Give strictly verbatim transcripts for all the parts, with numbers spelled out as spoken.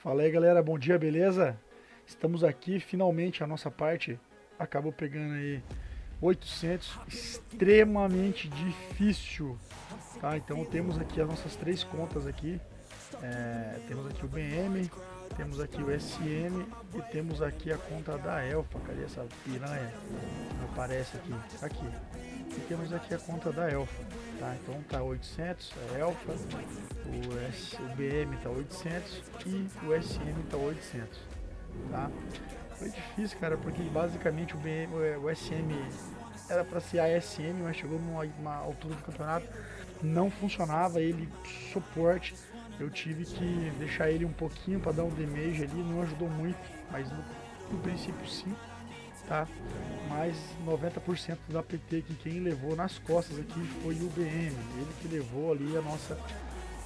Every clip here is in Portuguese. Fala aí, galera, bom dia, beleza? Estamos aqui, finalmente a nossa parte acabou pegando aí oitocentos, extremamente difícil, tá? Então temos aqui as nossas três contas aqui, é, temos aqui o B M, temos aqui o S M e temos aqui a conta da Elfa. Cadê essa piranha? Não aparece aqui, aqui. E temos aqui a conta da Elfa, tá? Então tá oitocentos, a Elfa, o, S, o B M tá oitocentos e o S M tá oitocentos, tá? Foi difícil, cara, porque basicamente o, B M, o S M era para ser a S M, mas chegou numa, numa altura do campeonato, não funcionava ele suporte. Eu tive que deixar ele um pouquinho para dar um damage ali, não ajudou muito, mas no, no princípio sim, tá? Mas noventa por cento da P T que quem levou nas costas aqui foi o B M, ele que levou ali a nossa,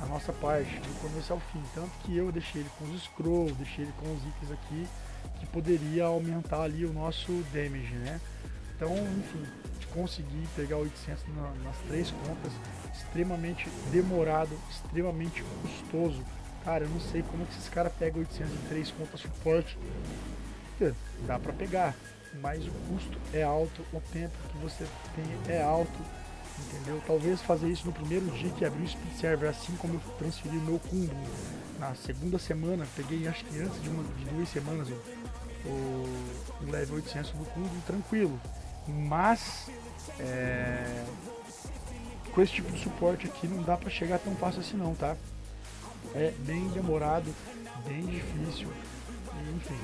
a nossa parte, do começo ao fim. Tanto que eu deixei ele com os scrolls, deixei ele com os itens aqui, que poderia aumentar ali o nosso damage, né? Então, enfim, consegui pegar oitocentos na, nas três contas, extremamente demorado, extremamente custoso. Cara, eu não sei como que esses caras pegam oitocentos em três contas suporte. Dá pra pegar, mas o custo é alto, o tempo que você tem é alto, entendeu? Talvez fazer isso no primeiro dia que abri o Speed Server, assim como eu transferi o meu Kumbu. Na segunda semana, peguei acho que antes de, uma, de duas semanas o, o level oitocentos do Kumbu, tranquilo. Mas é, com esse tipo de suporte aqui não dá para chegar tão fácil assim não, tá? É bem demorado, bem difícil, e, enfim.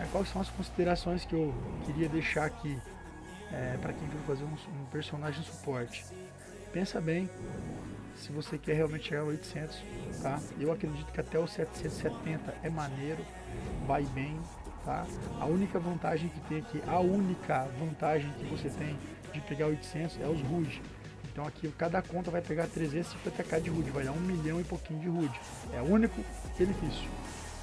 É, quais são as considerações que eu queria deixar aqui é, para quem for fazer um, um personagem suporte? Pensa bem se você quer realmente chegar a oitocentos, tá? Eu acredito que até o setecentos e setenta é maneiro, vai bem. Tá? A única vantagem que tem aqui, a única vantagem que você tem de pegar oitocentos é os H U D. Então aqui cada conta vai pegar trezentos e cinquenta k de H U D, vai dar um milhão e pouquinho de H U D. É o único benefício,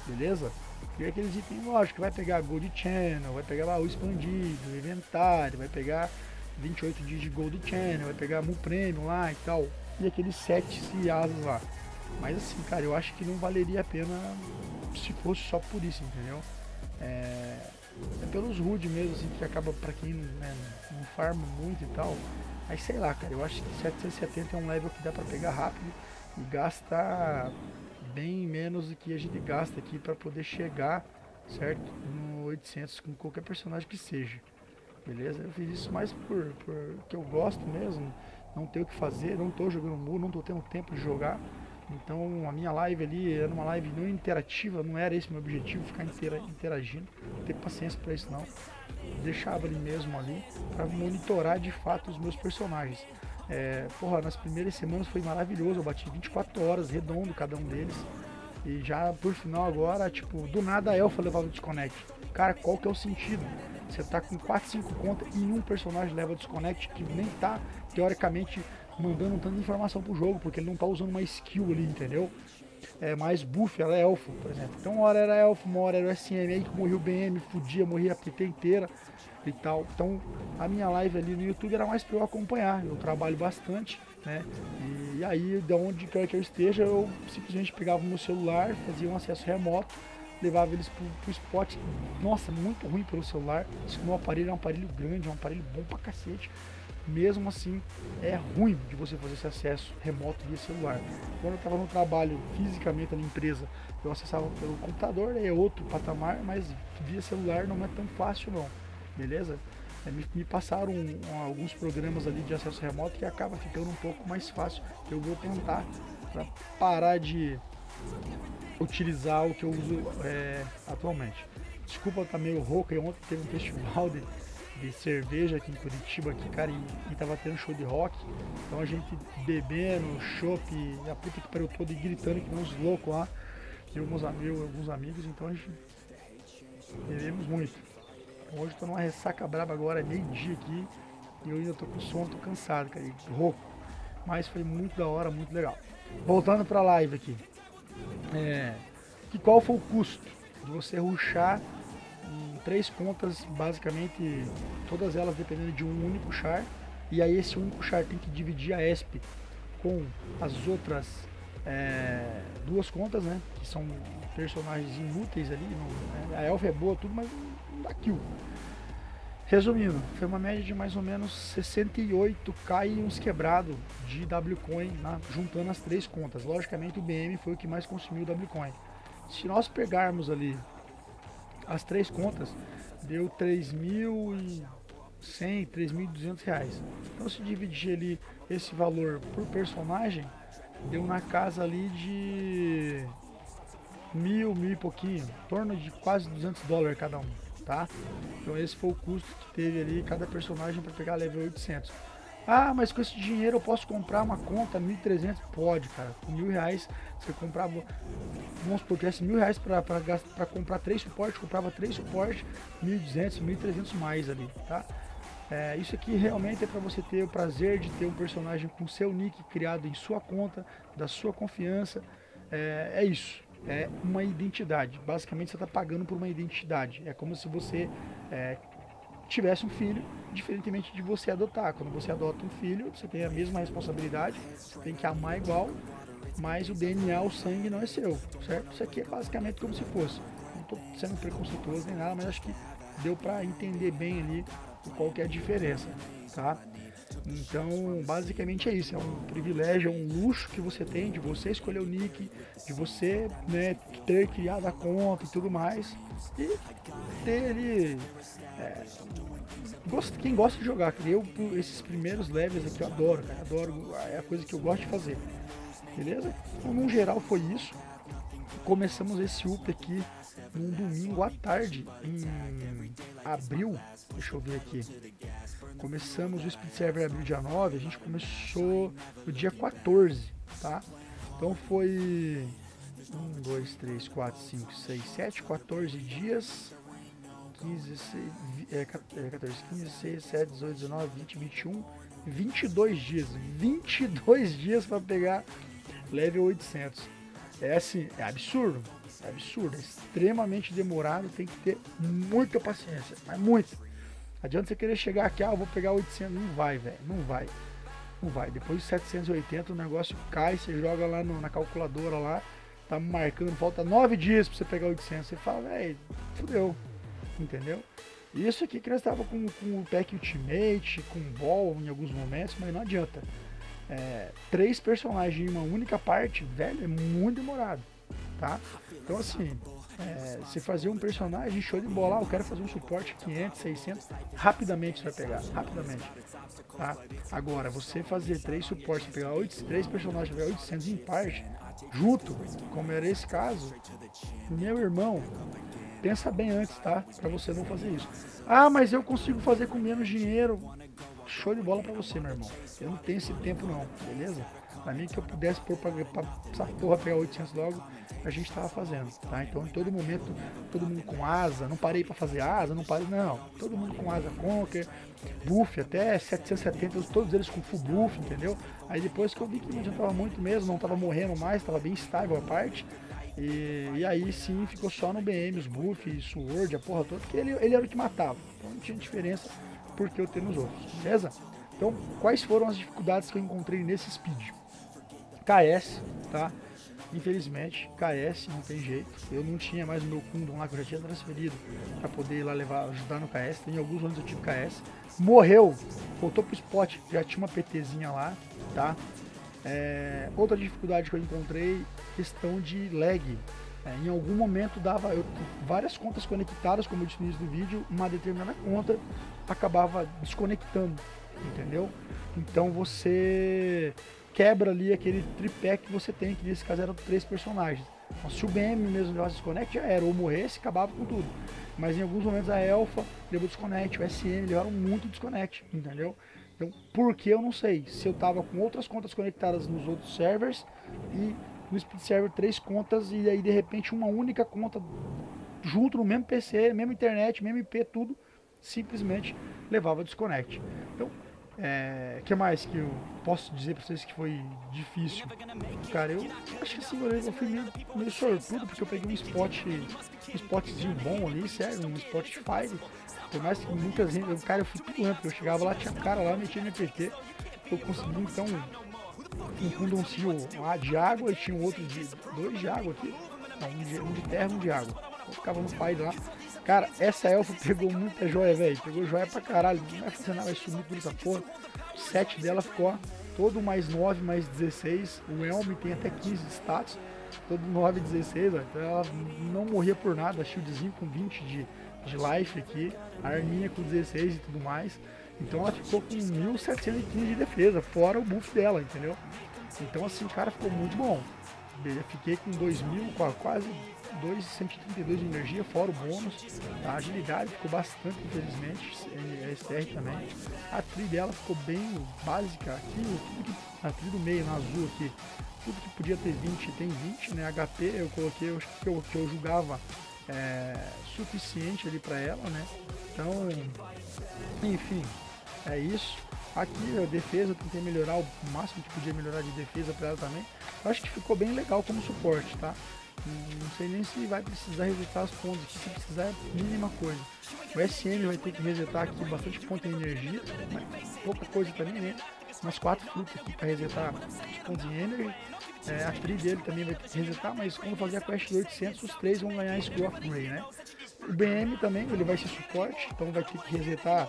beleza? E aqueles itens, lógico, vai pegar Gold Channel, vai pegar baú expandido, inventário, vai pegar vinte e oito dias de Gold Channel, vai pegar Mu Premium lá e tal. E aqueles sete asas lá. Mas assim, cara, eu acho que não valeria a pena se fosse só por isso, entendeu? É, é pelos H U D mesmo, assim, que acaba pra quem, né, não farma muito e tal. Mas sei lá, cara, eu acho que setecentos e setenta é um level que dá pra pegar rápido e gasta bem menos do que a gente gasta aqui pra poder chegar, certo? No oitocentos com qualquer personagem que seja, beleza? Eu fiz isso mais por, por que eu gosto mesmo, não tenho o que fazer, não tô jogando Mu, não tô tendo tempo de jogar. Então a minha live ali era uma live não interativa, não era esse o meu objetivo, ficar inteira, interagindo, não ter paciência para isso não. Deixava ali mesmo ali para monitorar de fato os meus personagens. É, porra, nas primeiras semanas foi maravilhoso, eu bati vinte e quatro horas redondo cada um deles. E já por final agora, tipo, do nada a Elfa levava o desconnect. Cara, qual que é o sentido? Você tá com quatro, cinco contas e um personagem leva o desconnect que nem tá, teoricamente, mandando tanta informação pro jogo, porque ele não tá usando uma skill ali, entendeu? É mais buff, ela é elfo, por exemplo. Então uma hora era elfo, uma hora era o S M, aí que morria o B M, fudia, morria a P T inteira e tal. Então a minha live ali no YouTube era mais pra eu acompanhar, eu trabalho bastante, né? E, e aí, de onde quer que eu esteja, eu simplesmente pegava o meu celular, fazia um acesso remoto, levava eles pro, pro spot. Nossa, muito ruim pelo celular, isso que o meu aparelho é um aparelho grande, é um aparelho bom pra cacete. Mesmo assim, é ruim de você fazer esse acesso remoto via celular. Quando eu estava no trabalho, fisicamente na empresa, eu acessava pelo computador, é outro patamar, mas via celular não é tão fácil não, beleza? É, me, me passaram um, um, alguns programas ali de acesso remoto que acaba ficando um pouco mais fácil. Eu vou tentar para parar de utilizar o que eu uso é, atualmente. Desculpa, tá meio rouca, e ontem teve um festival de... de cerveja aqui em Curitiba, aqui, cara, e, e tava tendo show de rock, então a gente bebendo, chope, a puta que pariu toda, e gritando que uns loucos lá, e alguns amigos, alguns amigos, então a gente bebemos muito. Hoje tô numa ressaca braba agora, é meio-dia aqui, e eu ainda tô com sono, tô cansado, cara, e rouco, mas foi muito da hora, muito legal. Voltando pra live aqui, é, que qual foi o custo de você rushar três contas, basicamente todas elas dependendo de um único char, e aí esse único char tem que dividir a E S P com as outras é, duas contas, né? Que são personagens inúteis ali. Não, né? A Elf é boa, tudo, mas não dá kill. Resumindo, foi uma média de mais ou menos sessenta e oito k e uns quebrados de wcoin, né? Juntando as três contas. Logicamente o B M foi o que mais consumiu wcoin. Se nós pegarmos ali as três contas, deu três mil e cem, três mil e duzentos reais. Então se dividir ali esse valor por personagem, deu na casa ali de mil, mil e pouquinho, em torno de quase duzentos dólares cada um. Tá? Então esse foi o custo que teve ali cada personagem para pegar level oitocentos. Ah, mas com esse dinheiro eu posso comprar uma conta mil e trezentos? Pode, cara. Com mil reais você comprava, vamos supor, tivesse mil reais para comprar três suportes, comprava três suportes, mil e duzentos, mil e trezentos mais ali, tá? É, isso aqui realmente é para você ter o prazer de ter um personagem com seu nick criado em sua conta, da sua confiança. É, é isso. É uma identidade, basicamente você está pagando por uma identidade, é como se você é, tivesse um filho, diferentemente de você adotar. Quando você adota um filho, você tem a mesma responsabilidade, você tem que amar igual, mas o D N A, o sangue não é seu, certo? Isso aqui é basicamente como se fosse, não estou sendo preconceituoso nem nada, mas acho que deu para entender bem ali qual que é a diferença, tá? Então basicamente é isso, é um privilégio, é um luxo que você tem de você escolher o nick, de você, né, ter criado a conta e tudo mais, e ter ali, é, quem gosta de jogar, eu, esses primeiros levels aqui eu adoro, cara, adoro, é a coisa que eu gosto de fazer, beleza? Então, no geral foi isso, começamos esse up aqui num domingo à tarde, em abril, deixa eu ver aqui, começamos o Speed Server em abril dia nove, a gente começou no dia quatorze, tá? Então foi um, dois, três, quatro, cinco, seis, sete, quatorze dias, quinze, dezesseis, quatorze, quinze, dezesseis, dezessete, dezoito, dezenove, vinte, vinte e um, vinte e dois dias, vinte e dois dias para pegar level oitocentos, é assim, é absurdo. É absurdo, é extremamente demorado, tem que ter muita paciência, mas muito. Adianta você querer chegar aqui, ah, eu vou pegar oitocentos, não vai, velho, não vai, não vai. Depois de setecentos e oitenta o negócio cai, você joga lá no, na calculadora lá, tá marcando, falta nove dias pra você pegar oitocentos, você fala, velho, fudeu, entendeu? Isso aqui que nós estávamos com, com o pack ultimate, com ball em alguns momentos, mas não adianta. É, três personagens em uma única parte, velho, é muito demorado. Tá? Então assim, é, se fazer um personagem show de bola, ah, eu quero fazer um suporte quinhentos, seiscentos, rapidamente você vai pegar, rapidamente, tá? Agora, você fazer três suportes, pegar oito, três personagens, pegar oitocentos em parte, junto, como era esse caso, meu irmão, pensa bem antes, tá? Pra você não fazer isso. Ah, mas eu consigo fazer com menos dinheiro, show de bola pra você, meu irmão, eu não tenho esse tempo não, beleza? Pra mim que eu pudesse pôr pra, pra essa porra pegar oitocentos logo, a gente tava fazendo, tá? Então em todo momento, todo mundo com asa, não parei pra fazer asa, não parei, não. Todo mundo com asa conquer, buff até setecentos e setenta, todos eles com full buff, entendeu? Aí depois que eu vi que não adiantava muito mesmo, não tava morrendo mais, tava bem estável a parte. E, e aí sim, ficou só no B M, os buffs, sword, a porra toda, porque ele, ele era o que matava. Então não tinha diferença porque eu ter nos outros, beleza? Então quais foram as dificuldades que eu encontrei nesse speed? K S, tá? Infelizmente, K S não tem jeito. Eu não tinha mais o meu Kumbu lá que eu já tinha transferido para poder ir lá levar, ajudar no K S. Tem alguns anos eu tive K S. Morreu, voltou pro spot, já tinha uma PTzinha lá, tá? É, outra dificuldade que eu encontrei, questão de lag. É, em algum momento dava eu, várias contas conectadas, como eu disse no início do vídeo, uma determinada conta acabava desconectando, entendeu? Então você quebra ali aquele tripé que você tem, que nesse caso eram três personagens. Então, se o B M mesmo já desconecta, já era, ou morresse, acabava com tudo. Mas em alguns momentos a Elfa levou desconect, o S M levaram muito desconect, entendeu? Então, por que eu não sei? Se eu tava com outras contas conectadas nos outros servers e no Speed Server três contas, e aí de repente uma única conta junto no mesmo P C, mesmo internet, mesmo I P, tudo, simplesmente levava desconect. Então, o é, que mais que eu posso dizer pra vocês que foi difícil? Cara, eu acho que assim, eu fui meio, meio sortudo, porque eu peguei um spot, um spotzinho bom ali, sério, um spot de five. Por mais que muitas vezes, cara, eu fui tudo amplo, eu chegava lá, tinha cara lá, metia no P T, eu consegui então um condoncio lá de água, e tinha um outro de dois de água aqui, não, um, de, um de terra e um de água. Eu ficava no pai lá. Cara, essa elfa pegou muita joia, velho. Pegou joia pra caralho. Não vai funcionar, vai sumir tudo essa porra. O sete dela ficou, ó, todo mais nove, mais dezesseis. O Elm tem até quinze status. Todo nove, dezesseis, ó. Então ela não morria por nada. A shieldzinho com vinte de, de life aqui. A arminha com dezesseis e tudo mais. Então ela ficou com mil setecentos e quinze de defesa, fora o buff dela, entendeu? Então assim, cara, ficou muito bom. Eu fiquei com dois mil, quase dois mil cento e trinta e dois de energia, fora o bônus. A agilidade ficou bastante, infelizmente, a S T R também. A tri dela ficou bem básica aqui, tudo que, a tri do meio, na azul aqui, tudo que podia ter vinte, tem vinte, né? H P eu coloquei, acho que eu, que eu julgava é, suficiente ali pra ela, né? Então, enfim, é isso. Aqui a defesa, eu tentei melhorar o máximo que podia melhorar de defesa pra ela também. Eu acho que ficou bem legal como suporte, tá? Não sei nem se vai precisar resetar as pontas aqui, se precisar é a mínima coisa. O S M vai ter que resetar aqui bastante ponto de energia, mas pouca coisa também, né? Umas quatro frutas aqui para resetar os pontos de energia. É, a tri dele também vai ter que resetar, mas quando fazer a quest de oitocentos, os três vão ganhar Skull of Ray, né? O B M também, ele vai ser suporte, então vai ter que resetar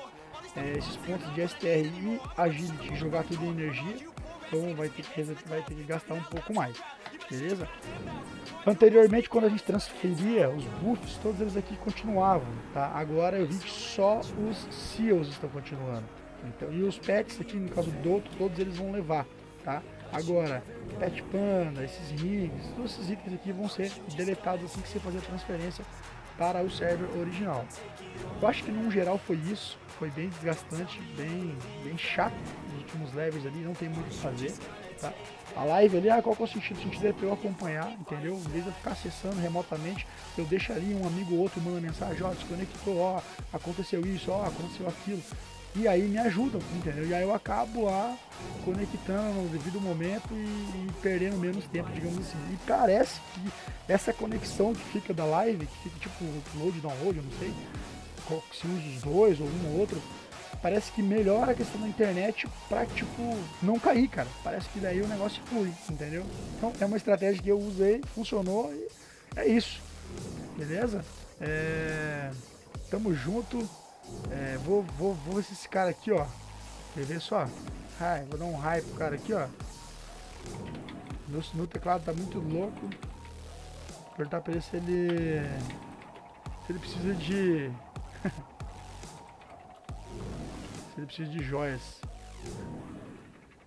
é, esses pontos de S T R e agility, jogar tudo em energia. Então vai ter que resetar, vai ter que gastar um pouco mais, beleza? Anteriormente, quando a gente transferia os buffs, todos eles aqui continuavam, tá? Agora eu vi que só os seals estão continuando. Então, e os pets aqui, no caso do outro, todos eles vão levar, tá? Agora, pet panda, esses rings, todos esses itens aqui vão ser deletados assim que você fazer a transferência para o server original. Eu acho que no geral foi isso, foi bem desgastante, bem, bem chato nos últimos levels ali, não tem muito o que fazer, tá? A live ali, ah, qual que é o sentido? O sentido é pra eu acompanhar, entendeu? Em vez de eu ficar acessando remotamente, eu deixaria um amigo ou outro, manda mensagem, ó, desconectou, ó, aconteceu isso, ó, aconteceu aquilo. E aí me ajudam, entendeu? E aí eu acabo lá conectando no devido momento e, e perdendo menos tempo, digamos assim. E parece que essa conexão que fica da live, que fica tipo upload, download, eu não sei, se usa os dois ou um ou outro, parece que melhora a questão da internet pra, tipo, não cair, cara. Parece que daí o negócio flui, entendeu? Então, é uma estratégia que eu usei, funcionou e é isso. Beleza? É... Tamo junto. É... Vou, vou, vou ver se esse cara aqui, ó. Quer ver só? Ai, vou dar um hype pro cara aqui, ó. Meu, meu teclado tá muito louco. Vou perguntar pra ele se ele... Se ele precisa de... Ele precisa de joias.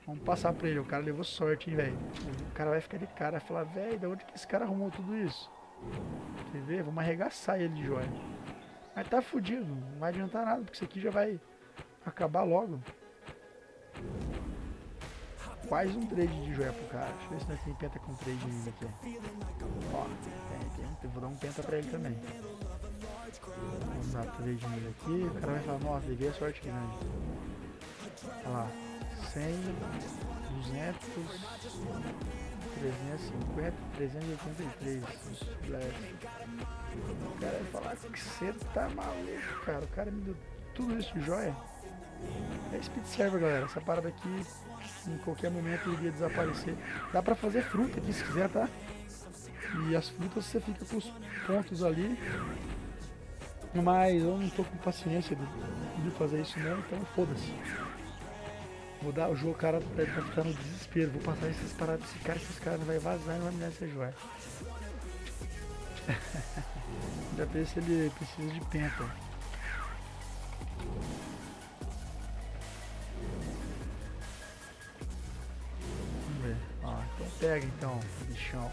Vamos passar pra ele. O cara levou sorte, hein, velho. O cara vai ficar de cara, vai falar, velho, da onde que esse cara arrumou tudo isso? Quer ver? Vamos arregaçar ele de joia. Mas tá fudido, não vai adiantar nada, porque isso aqui já vai acabar logo. Quase um trade de joia pro cara. Deixa eu ver se nós tem penta com trade ainda aqui. Ó, tem, tem. Eu vou dar um penta pra ele também. Vamos dar três de milho aqui, o cara vai falar, nossa, liguei a sorte grande. Olha lá, cem, duzentos, trezentos e cinquenta, trezentos e oitenta e três, o cara vai falar que você tá maluco, cara, o cara me deu tudo isso de joia. É Speed server, galera, essa parada aqui em qualquer momento iria desaparecer. Dá pra fazer fruta aqui se quiser, tá? E as frutas você fica com os pontos ali. Mas eu não tô com paciência de, de fazer isso não, então foda-se. Vou dar o jogo, o cara vai ficar no desespero. Vou passar essas paradas desse cara, esses caras não vai vazar e não vai me dar essa joia. Ainda ver se ele precisa de penta. Vamos ver. Ó, então pega então, bichão.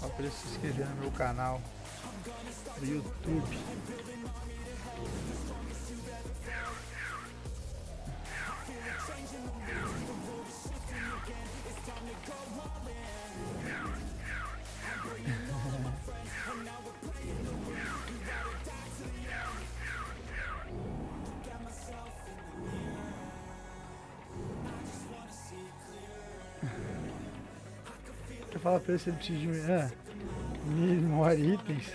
Só pra se inscrever no meu canal do YouTube. você fala pra ele se ele precisa de ah, memória itens.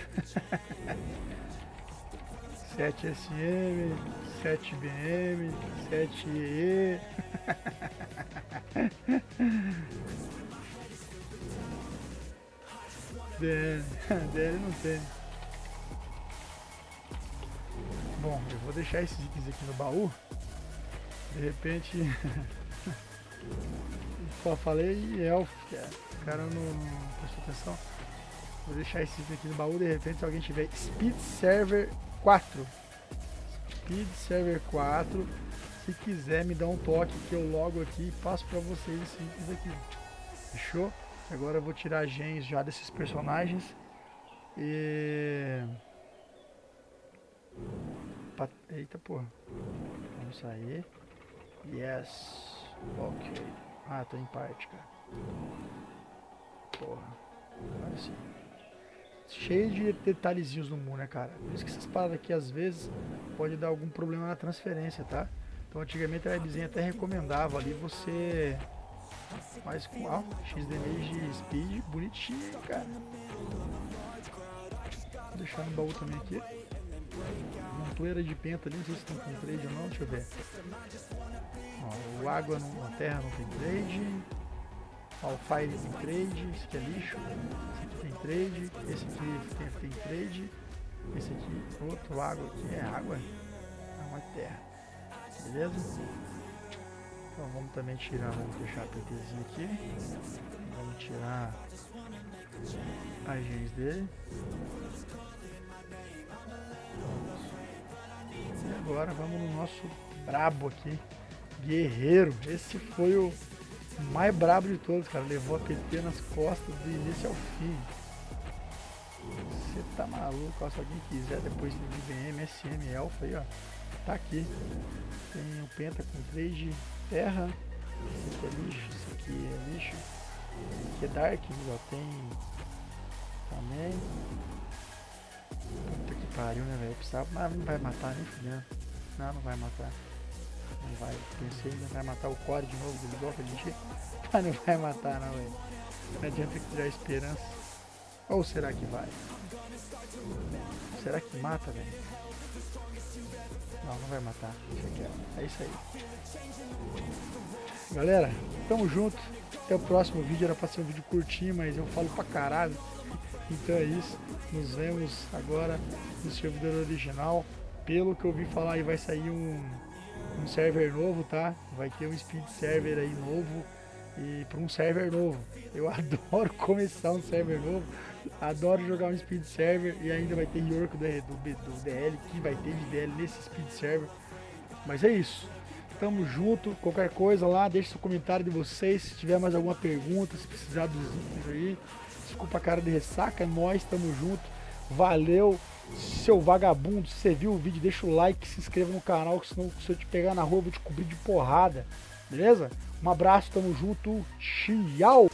sete S M, sete B M, sete E E. D N, D N não tem. Bom, eu vou deixar esses itens aqui no baú. De repente, só falei elf, o cara não prestou atenção. Vou deixar esses itens aqui no baú. De repente, se alguém tiver Speed Server quatro, Speed Server quatro, se quiser me dar um toque que eu logo aqui e passo para vocês esses itens aqui. Fechou? Agora eu vou tirar gens já desses personagens e... Eita porra, vamos sair. Yes, ok. Ah, tô em parte, cara. Porra, agora sim. Cheio de detalhezinhos no mundo, né, cara? Por isso que essas paradas aqui às vezes pode dar algum problema na transferência, tá? Então antigamente a Webzen até recomendava ali você... Mas com ah, X damage speed, bonitinho, cara. Vou deixar no baú também aqui. Montoeira de penta ali, não sei se estão com trade ou não, deixa eu ver. Ó, o água não, a terra não tem trade. Ó, o fire tem trade, esse aqui é lixo. Esse aqui tem trade, esse aqui tem, tem trade. Esse aqui, outro água aqui é água. Não, é terra. Beleza? Então vamos também tirar, vamos fechar a pentezinha aqui. Vamos tirar as genes dele. E agora vamos no nosso brabo aqui, guerreiro. Esse foi o mais brabo de todos, cara. Levou a P T nas costas do início ao fim. Você tá maluco? Se alguém quiser, depois tem I B M, S M, Elfa aí, ó. Tá aqui. Tem o Penta com trade terra. Esse aqui é lixo, esse aqui é lixo. Esse aqui é dark, ó. Tem também. Puta que pariu, né, velho? Precisava, mas não vai matar nem fudendo. Não, não vai matar. Não vai. Pensei, não vai matar o core de novo do golpe de jeito. Mas não vai matar, não, velho. Não adianta criar esperança. Ou será que vai? Será que mata, velho? Não, não vai matar. É isso aí. Galera, tamo junto. Até o próximo vídeo. Era pra ser um vídeo curtinho, mas eu falo pra caralho. Então é isso. Nos vemos agora no servidor original. Pelo que eu ouvi falar, aí vai sair um, um server novo, tá? Vai ter um speed server aí novo. E pra um server novo. Eu adoro começar um server novo. Adoro jogar um speed server e ainda vai ter York do, do, do D L, que vai ter de D L nesse speed server. Mas é isso, tamo junto. Qualquer coisa lá, deixa seu comentário de vocês. Se tiver mais alguma pergunta, se precisar dos itens aí, desculpa a cara de ressaca, nós tamo junto. Valeu, seu vagabundo. Se você viu o vídeo, deixa o like, se inscreva no canal, que senão se eu te pegar na rua eu vou te cobrir de porrada, beleza? Um abraço, tamo junto, tchau!